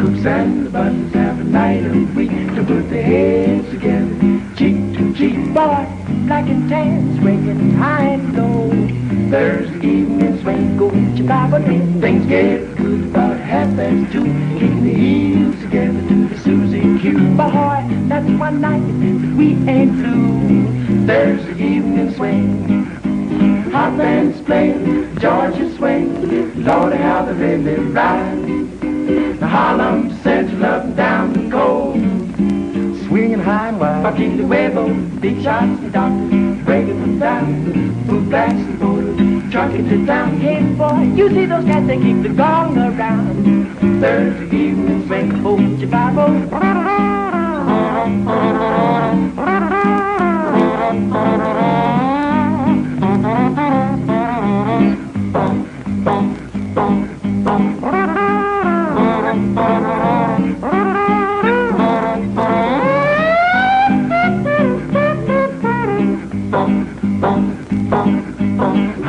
groups and the bunnies have a night of the week to put their heads together, cheek to cheek. Boy, black and tan, swinging high and low. Thursday evening swing, go get your Bible in. Things get good about 2:30, kicking the heels together to the Susie Q. Boy, that's one night we ain't through. Thursday evening swing, hot bands playing, Georgia swing. Lordy, how they really ride. The Harlem Central up and down the coast, swinging high and wide. Fucking the Webo, big shots and doctors, breaking them down, boot blacks and borders, trucking to town. Hey boy, you see those cats, they keep the gong around. Thursday evening swing, hold your Bible.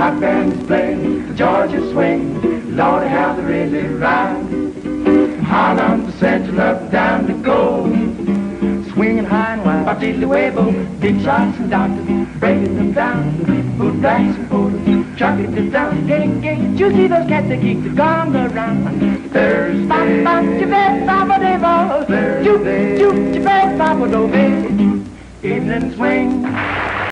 Hot bands playing, the Georgia swing. Lordy, how they really ride. Harlem Central up down the coast, swinging high and wide. Partiddly Wabo, big shots and doctors, breaking them down, boot blacks and borders, chucking them down. Gang, gang, you see those cats that keep the gong around. Thursday, Thursday, evening swing.